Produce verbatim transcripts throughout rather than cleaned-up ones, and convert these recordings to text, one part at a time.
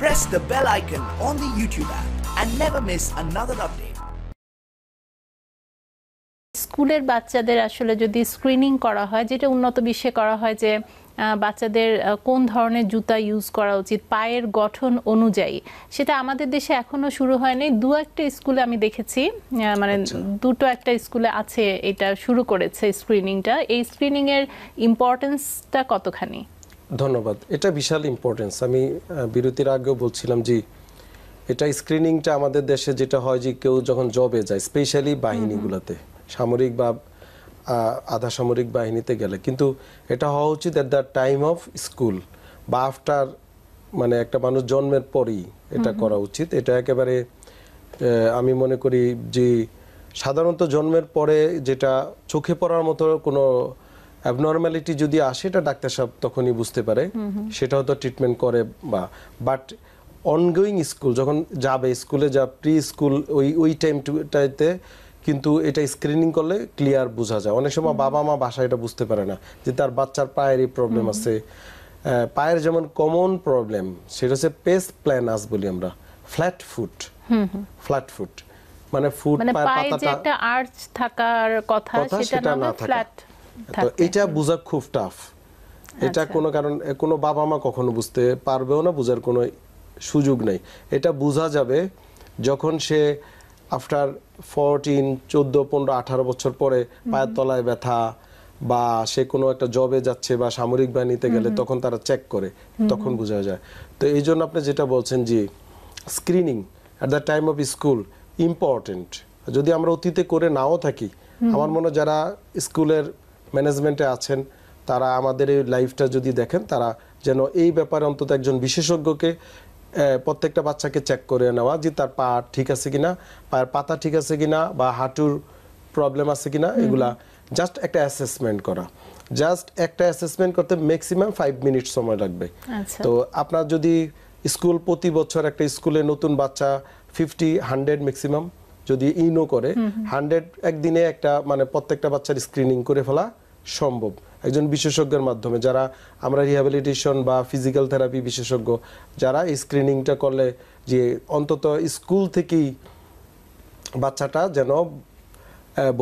press the bell icon on the YouTube app and never miss another update. স্কুলের বাচ্চাদের আসলে যদি screening করা হয় যেটা উন্নত বিশ্বে করা হয় যে বাচ্চাদের কোন ধরনের জুতা ইউজ করা উচিত পায়ের গঠন অনুযায়ী সেটা আমাদের দেশে এখনো শুরু হয়নি দুই একটা স্কুলে আমি দেখেছি মানে দুটো একটা স্কুলে আছে এটা শুরু করেছে স্ক্রিনিংটা এই স্ক্রিনিং এর ইম্পর্টেন্সটা কতখানি ধন্যবাদ এটা বিশাল ইম্পর্টেন্স আমি বিরতির আগেও বলছিলাম যে এটা স্ক্রিনিংটা আমাদের দেশে যেটা হয় যে কেউ যখন জবে যায় স্পেশালি বাহিনীগুলোতে সামরিক বা আধা সামরিক বাহিনীতে গেলে কিন্তু এটা হওয়া উচিত at the time of school বা আফটার মানে একটা মানুষ জন্মের পরই এটা করা উচিত এটা একেবারে আমি মনে করি যে সাধারণত জন্মের পরে যেটা চোখে পড়ার মতো কোনো অ্যাবনর্মালিটি যদি আসে এটা ডাক্তার সাহেব তখনই বুঝতে পারে সেটা হয়তো ট্রিটমেন্ট করে বা বাট অনগোয়িং স্কুল যখন যাবে স্কুলে যা প্রি স্কুল ওই ওই টাইমটাতে কিন্তু এটা স্ক্রিনিং করলে ক্লিয়ার বোঝা যায় অনেক সময় বাবা মা ভাষা এটা বুঝতে পারে না যে তার বাচ্চার পায়ের এই প্রবলেম আছে পায়ের যেমন কমন প্রবলেম সেটা হচ্ছে পেস প্ল্যানাস বলি আমরা ফ্ল্যাট ফুট হুম হুম ফ্ল্যাট ফুট মানে ফুট পায়ের পাতাটা মানে একটা আর্চ থাকার কথা সেটা না ফ্ল্যাট তো এটা বোঝা খুব টাফ এটা কোনো কারণ কোনো বাবা মা কখনো বুঝতে পারবেও না বোঝার কোনো সুযোগ নাই এটা বোঝা যাবে যখন সে after fourteen, fourteen, fifteen, eighteen বছর পরে পায়ের তলায় ব্যথা বা সে কোনো একটা জবে যাচ্ছে বা সামরিক বাহিনীতে গেলে তখন তারা চেক করে তখন বোঝা যায় তো এইজন্য আপনি যেটা বলছেন যে screening at the time of school important যদি আমরা অতীতে করে নাও থাকি আমার মনে হয় যারা স্কুলের ম্যানেজমেন্টে আছেন তারা আমাদের এই লাইফটা যদি দেখেন তারা যেন এই ব্যাপারে অন্তত একজন বিশেষজ্ঞকে প্রত্যেকটা বাচ্চাকে চেক করে নেওয়া যে তার পা ঠিক আছে কিনা পায়ের পাতা ঠিক আছে কিনা বা হাঁটুর প্রবলেম আছে কিনা এগুলা জাস্ট একটা অ্যাসেসমেন্ট করা জাস্ট একটা অ্যাসেসমেন্ট করতে ম্যাক্সিমাম ফাইভ মিনিট সময় লাগবে তো আপনার যদি স্কুল প্রতি বছর একটা স্কুলে নতুন বাচ্চা ফিফটি হান্ড্রেড ম্যাক্সিমাম যদি ইনো করে হান্ড্রেড একদিনে একটা মানে প্রত্যেকটা বাচ্চার স্ক্রিনিং করে ফেলা সম্ভব একজন বিশেষজ্ঞের মাধ্যমে যারা আমরা রিহ্যাবিলিটেশন বা ফিজিক্যাল থেরাপি বিশেষজ্ঞ যারা স্ক্রিনিংটা করলে যে অন্তত স্কুল থেকেই বাচ্চাটা যেন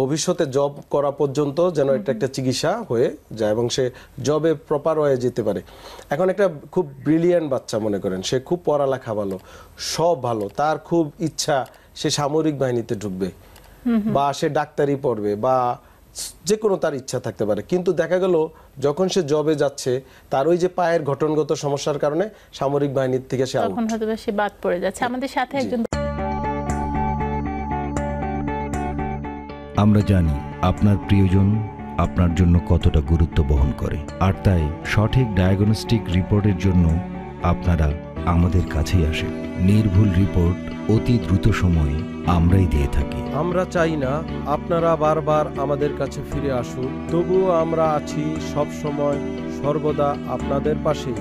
ভবিষ্যতে জব করা পর্যন্ত যেন এটা একটা চিকিৎসা হয়ে যায় এবং সে জবে প্রপার হয়ে যেতে পারে এখন একটা খুব ব্রিলিয়ান্ট বাচ্চা মনে করেন সে খুব পড়ালেখা ভালো সব ভালো তার খুব ইচ্ছা সে সামরিক বাহিনীতে ঢুকবে বা সে ডাক্তারি পড়বে বা যে কোনো তার ইচ্ছা থাকতে পারে কিন্তু দেখা গেল যখন সে জবে যাচ্ছে তার ওই যে পায়ের গঠনগত সমস্যার কারণে সামরিক বাহিনীর থেকে সে আউট তখন হয়তো সে বাদ পড়ে যাচ্ছে আমাদের সাথে একজন আমরা জানি আপনার প্রিয়জন আপনার জন্য কতটা গুরুত্ব বহন করে আর তাই সঠিক ডায়াগনস্টিক রিপোর্টের জন্য আপনারা আমাদের কাছেই আসেন নির্ভুল রিপোর্ট অতি দ্রুত সময়ে আমরাই দিয়ে থাকি আমরা চাই না আপনারা বারবার আমাদের কাছে ফিরে আসুন তবুও আমরা আছি সব সময় সর্বদা আপনাদের পাশে